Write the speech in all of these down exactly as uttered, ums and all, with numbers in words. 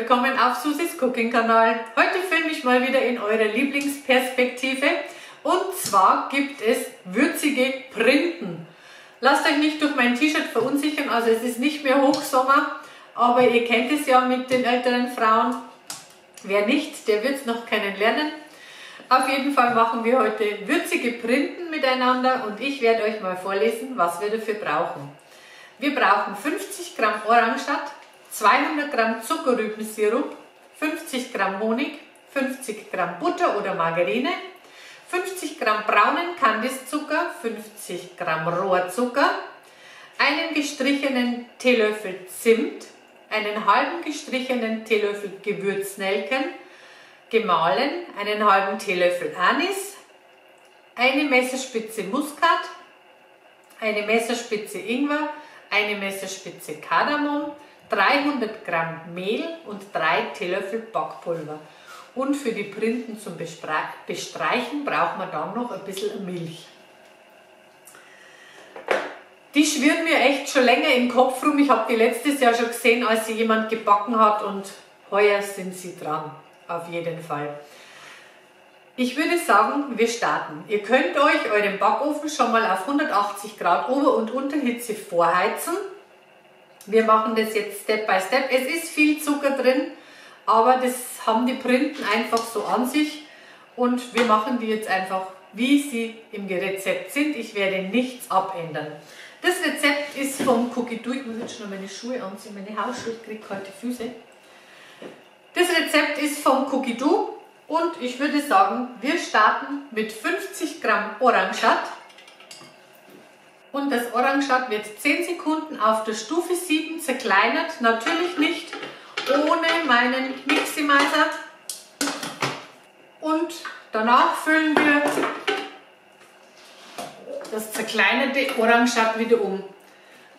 willkommen auf Susi's Cooking Kanal. Heute filme ich mal wieder in eurer Lieblingsperspektive und zwar gibt es würzige Printen. Lasst euch nicht durch mein T-Shirt verunsichern, also es ist nicht mehr Hochsommer, aber ihr kennt es ja mit den älteren Frauen. Wer nicht, der wird es noch kennenlernen. Auf jeden Fall machen wir heute würzige Printen miteinander und ich werde euch mal vorlesen, was wir dafür brauchen. Wir brauchen fünfzig Gramm Orangensaft, zweihundert Gramm Zuckerrübensirup, fünfzig Gramm Honig, fünfzig Gramm Butter oder Margarine, fünfzig Gramm braunen Kandiszucker, fünfzig Gramm Rohrzucker, einen gestrichenen Teelöffel Zimt, einen halben gestrichenen Teelöffel Gewürznelken, gemahlen, einen halben Teelöffel Anis, eine Messerspitze Muskat, eine Messerspitze Ingwer, eine Messerspitze Kardamom, dreihundert Gramm Mehl und drei Teelöffel Backpulver. Und für die Printen zum Bestreichen braucht man dann noch ein bisschen Milch. Die schwirren mir echt schon länger im Kopf rum. Ich habe die letztes Jahr schon gesehen, als sie jemand gebacken hat und heuer sind sie dran. Auf jeden Fall. Ich würde sagen, wir starten. Ihr könnt euch euren Backofen schon mal auf hundertachtzig Grad Ober- und Unterhitze vorheizen. Wir machen das jetzt Step by Step. Es ist viel Zucker drin, aber das haben die Printen einfach so an sich. Und wir machen die jetzt einfach, wie sie im Rezept sind. Ich werde nichts abändern. Das Rezept ist vom Cookidoo. Ich muss jetzt schon meine Schuhe anziehen, meine Hausschuhe, ich kriege kalte Füße. Das Rezept ist vom Cookidoo. Und ich würde sagen, wir starten mit fünfzig Gramm Orangensaft. Und das Orangensaft wird zehn Sekunden auf der Stufe sieben zerkleinert. Natürlich nicht ohne meinen Miximizer. Und danach füllen wir das zerkleinerte Orangensaft wieder um.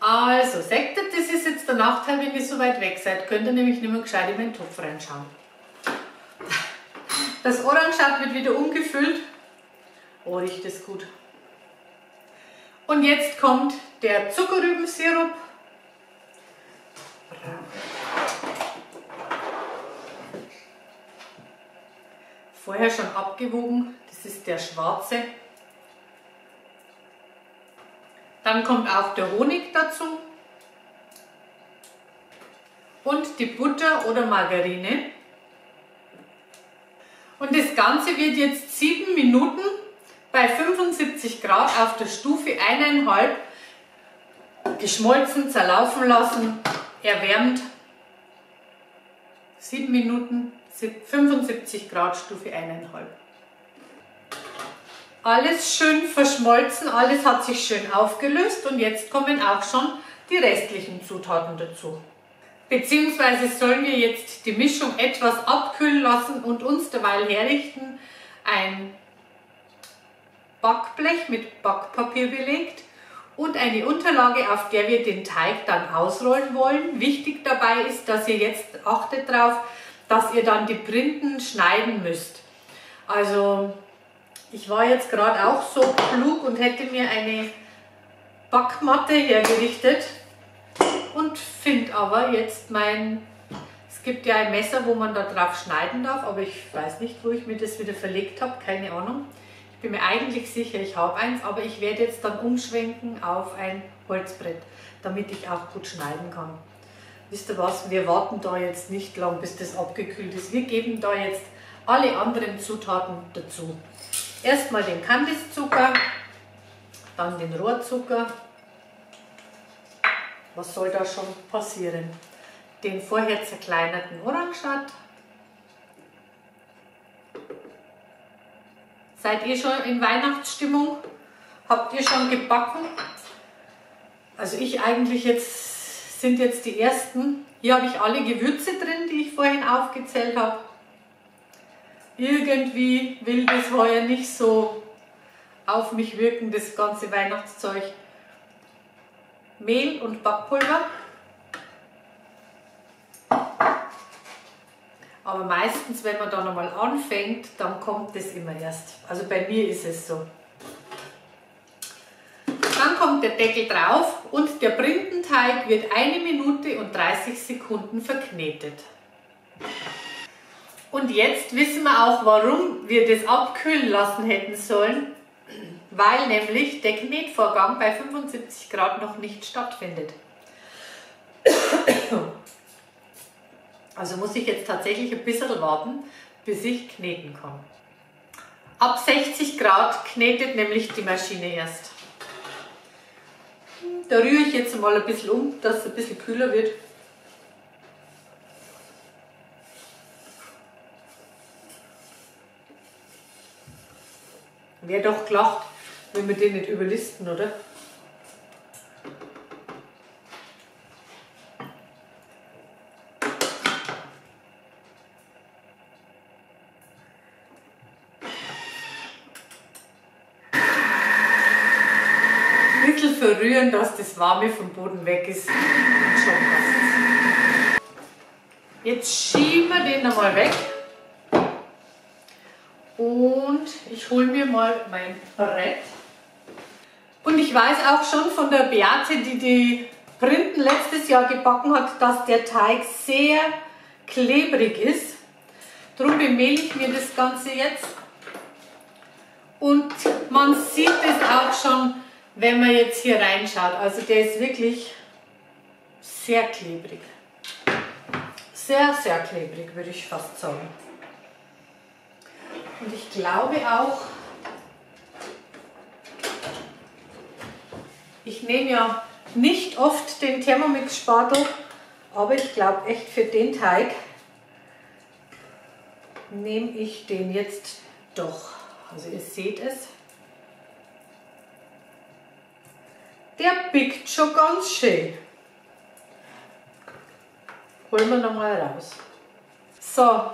Also, seht ihr, das ist jetzt der Nachteil, wenn ihr so weit weg seid. Könnt ihr nämlich nicht mehr gescheit in meinen Topf reinschauen. Das Orangensaft wird wieder umgefüllt. Oh, riecht das gut. Und jetzt kommt der Zuckerrübensirup. Vorher schon abgewogen, das ist der schwarze. Dann kommt auch der Honig dazu. Und die Butter oder Margarine. Und das Ganze wird jetzt sieben Minuten bei fünfundsiebzig Grad auf der Stufe eins Komma fünf geschmolzen, zerlaufen lassen, erwärmt. sieben Minuten, fünfundsiebzig Grad, Stufe eins Komma fünf. Alles schön verschmolzen, alles hat sich schön aufgelöst und jetzt kommen auch schon die restlichen Zutaten dazu. Beziehungsweise sollen wir jetzt die Mischung etwas abkühlen lassen und uns derweil herrichten. Ein Backblech mit Backpapier belegt und eine Unterlage, auf der wir den Teig dann ausrollen wollen. Wichtig dabei ist, dass ihr jetzt achtet darauf, dass ihr dann die Printen schneiden müsst. Also ich war jetzt gerade auch so klug und hätte mir eine Backmatte hergerichtet. Und finde aber jetzt mein, es gibt ja ein Messer, wo man da drauf schneiden darf, aber ich weiß nicht, wo ich mir das wieder verlegt habe, keine Ahnung. Ich bin mir eigentlich sicher, ich habe eins, aber ich werde jetzt dann umschwenken auf ein Holzbrett, damit ich auch gut schneiden kann. Wisst ihr was, wir warten da jetzt nicht lang, bis das abgekühlt ist. Wir geben da jetzt alle anderen Zutaten dazu. Erstmal den Kandiszucker, dann den Rohrzucker. Was soll da schon passieren? Den vorher zerkleinerten Orangensaft. Seid ihr schon in Weihnachtsstimmung? Habt ihr schon gebacken? Also ich eigentlich jetzt, sind jetzt die ersten. Hier habe ich alle Gewürze drin, die ich vorhin aufgezählt habe. Irgendwie will das heuer nicht so auf mich wirken, das ganze Weihnachtszeug. Mehl und Backpulver, aber meistens, wenn man da nochmal anfängt, dann kommt das immer erst. Also bei mir ist es so. Dann kommt der Deckel drauf und der Printenteig wird eine Minute und dreißig Sekunden verknetet. Und jetzt wissen wir auch, warum wir das abkühlen lassen hätten sollen, weil nämlich der Knetvorgang bei fünfundsiebzig Grad noch nicht stattfindet. Also muss ich jetzt tatsächlich ein bisschen warten, bis ich kneten kann. Ab sechzig Grad knetet nämlich die Maschine erst. Da rühre ich jetzt mal ein bisschen um, dass es ein bisschen kühler wird. Wäre doch gelacht, wenn wir den nicht überlisten, oder? Ein bisschen verrühren, dass das Warme vom Boden weg ist. Und schon passt es. Jetzt schieben wir den nochmal weg. Und ich hole mir mal mein Brett. Und ich weiß auch schon von der Beate, die die Printen letztes Jahr gebacken hat, dass der Teig sehr klebrig ist. Darum bemehle ich mir das Ganze jetzt. Und man sieht es auch schon, wenn man jetzt hier reinschaut. Also der ist wirklich sehr klebrig. Sehr, sehr klebrig, würde ich fast sagen. Und ich glaube auch, ich nehme ja nicht oft den Thermomix-Spatel, aber ich glaube echt für den Teig nehme ich den jetzt doch. Also ihr seht es, der biegt schon ganz schön. Holen wir nochmal raus. So.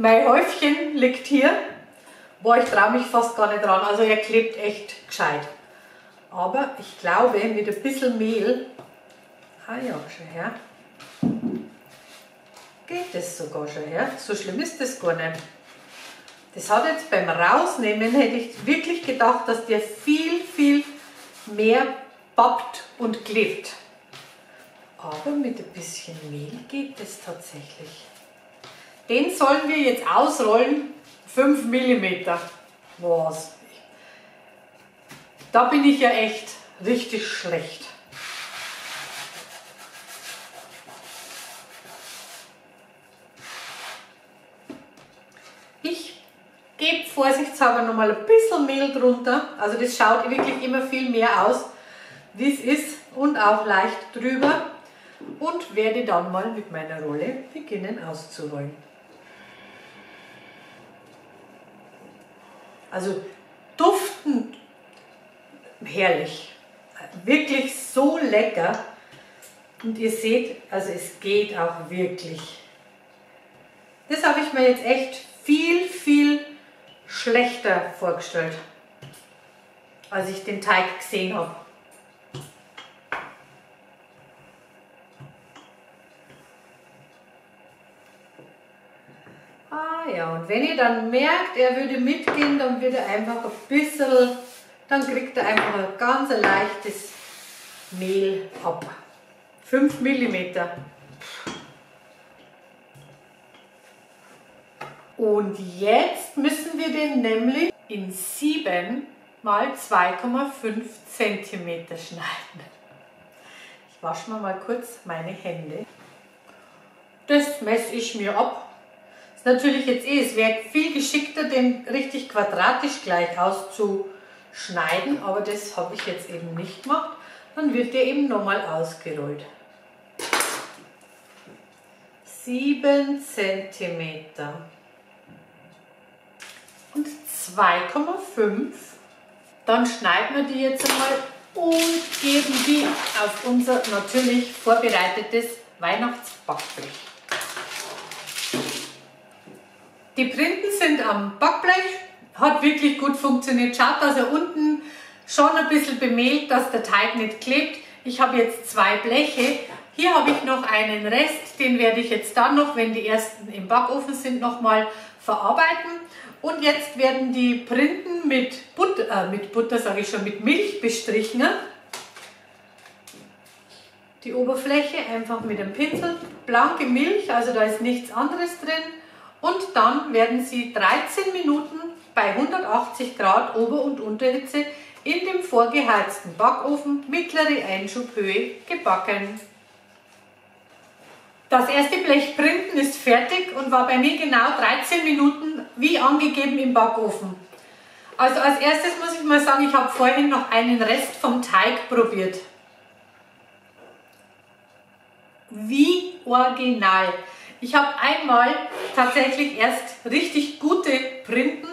Mein Häufchen liegt hier, boah, ich traue mich fast gar nicht dran, also er klebt echt gescheit. Aber ich glaube, mit ein bisschen Mehl, ah ja, schon her, geht es sogar schon her, so schlimm ist das gar nicht. Das hat jetzt beim Rausnehmen, hätte ich wirklich gedacht, dass der viel, viel mehr pappt und klebt. Aber mit ein bisschen Mehl geht es tatsächlich. Den sollen wir jetzt ausrollen, fünf Millimeter. Was? Da bin ich ja echt richtig schlecht. Ich gebe vorsichtshalber nochmal ein bisschen Mehl drunter. Also das schaut wirklich immer viel mehr aus, wie es ist, und auch leicht drüber. Und werde dann mal mit meiner Rolle beginnen auszurollen. Also duftend herrlich, wirklich so lecker, und ihr seht, also es geht auch wirklich. Das habe ich mir jetzt echt viel, viel schlechter vorgestellt, als ich den Teig gesehen habe. Ja, und wenn ihr dann merkt, er würde mitgehen, dann wird er einfach ein bisschen, dann kriegt er einfach ein ganz leichtes Mehl ab. fünf Millimeter. Und jetzt müssen wir den nämlich in sieben mal zwei Komma fünf Zentimeter schneiden. Ich wasche mir mal kurz meine Hände. Das messe ich mir ab. Natürlich jetzt eh, es wäre viel geschickter, den richtig quadratisch gleich auszuschneiden, aber das habe ich jetzt eben nicht gemacht. Dann wird der eben nochmal ausgerollt. sieben Zentimeter und zwei Komma fünf. Dann schneiden wir die jetzt einmal und geben die auf unser natürlich vorbereitetes Weihnachtsbackblech. Die Printen sind am Backblech, hat wirklich gut funktioniert. Schaut, dass er unten schon ein bisschen bemehlt, dass der Teig nicht klebt. Ich habe jetzt zwei Bleche. Hier habe ich noch einen Rest, den werde ich jetzt dann noch, wenn die ersten im Backofen sind, nochmal verarbeiten. Und jetzt werden die Printen mit Butter, äh, mit Butter sage ich schon, mit Milch bestrichen. die Oberfläche einfach mit dem Pinsel, blanke Milch, also da ist nichts anderes drin, und dann werden sie dreizehn Minuten bei hundertachtzig Grad Ober- und Unterhitze in dem vorgeheizten Backofen mittlere Einschubhöhe gebacken. Das erste Blech Printen ist fertig und war bei mir genau dreizehn Minuten wie angegeben im Backofen. Also als erstes muss ich mal sagen, ich habe vorhin noch einen Rest vom Teig probiert. Wie original! Ich habe einmal tatsächlich erst richtig gute Printen,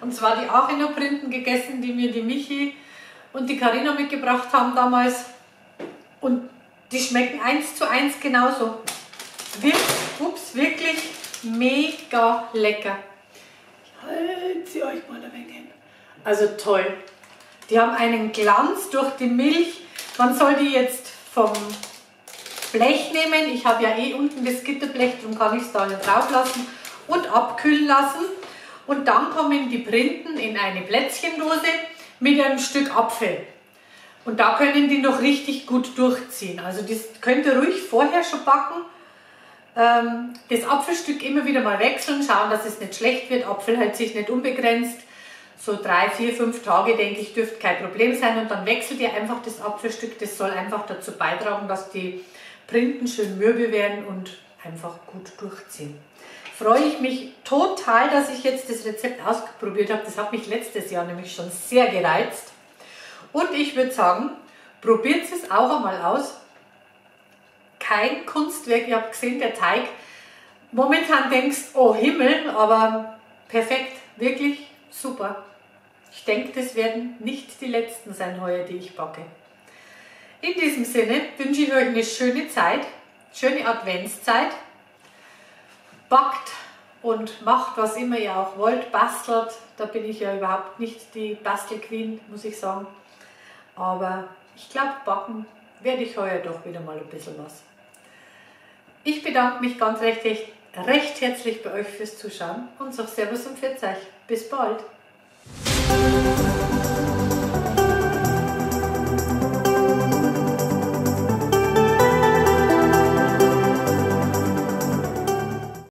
und zwar die Aachener Printen, gegessen, die mir die Michi und die Carina mitgebracht haben damals. Und die schmecken eins zu eins genauso. Wirklich, ups, wirklich mega lecker. Ich halte sie euch mal ein wenig hin. Also toll. Die haben einen Glanz durch die Milch. Man soll die jetzt vom Blech nehmen. Ich habe ja eh unten das Gitterblech, darum kann ich es da drauf lassen und abkühlen lassen. Und dann kommen die Printen in eine Plätzchendose mit einem Stück Apfel. Und da können die noch richtig gut durchziehen. Also das könnt ihr ruhig vorher schon backen. Das Apfelstück immer wieder mal wechseln, schauen, dass es nicht schlecht wird. Apfel hält sich nicht unbegrenzt. So drei, vier, fünf Tage, denke ich, dürfte kein Problem sein. Und dann wechselt ihr einfach das Apfelstück. Das soll einfach dazu beitragen, dass die Printen schön mürbe werden und einfach gut durchziehen. Freue ich mich total, dass ich jetzt das Rezept ausprobiert habe. Das hat mich letztes Jahr nämlich schon sehr gereizt. Und ich würde sagen, probiert es auch einmal aus. Kein Kunstwerk, ihr habt gesehen, der Teig. Momentan denkst du, oh Himmel, aber perfekt, wirklich super. Ich denke, das werden nicht die letzten sein heuer, die ich backe. In diesem Sinne wünsche ich euch eine schöne Zeit, schöne Adventszeit. Backt und macht, was immer ihr auch wollt, bastelt. Da bin ich ja überhaupt nicht die Bastelqueen, muss ich sagen. Aber ich glaube, backen werde ich heuer doch wieder mal ein bisschen was. Ich bedanke mich ganz recht, recht herzlich bei euch fürs Zuschauen und sage Servus und Pfiat euch. Bis bald!